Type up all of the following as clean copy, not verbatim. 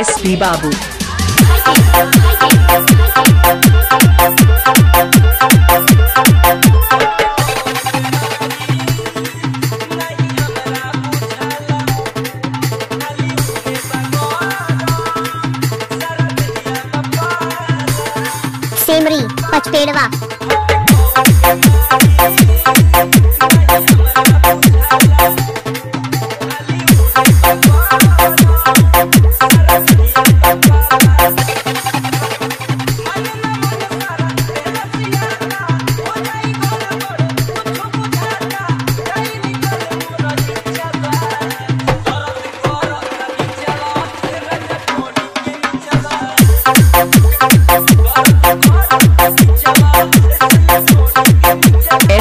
SP. Babu. Semri Pachpedwa.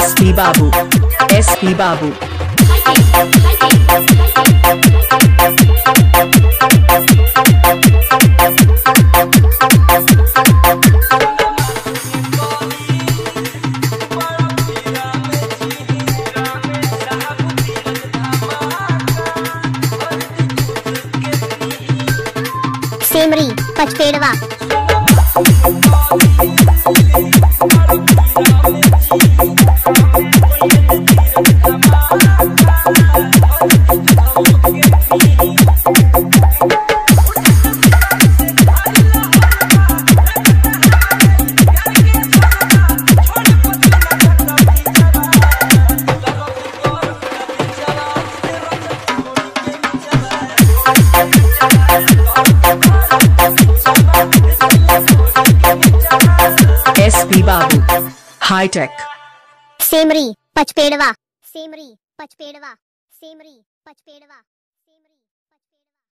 S.P. Babu, S.P. Babu। Semari Pachpedwa. S.P. Babu hitech. Semri Pachpedwa. Semari Pachpedwa. Semari Pachpedwa.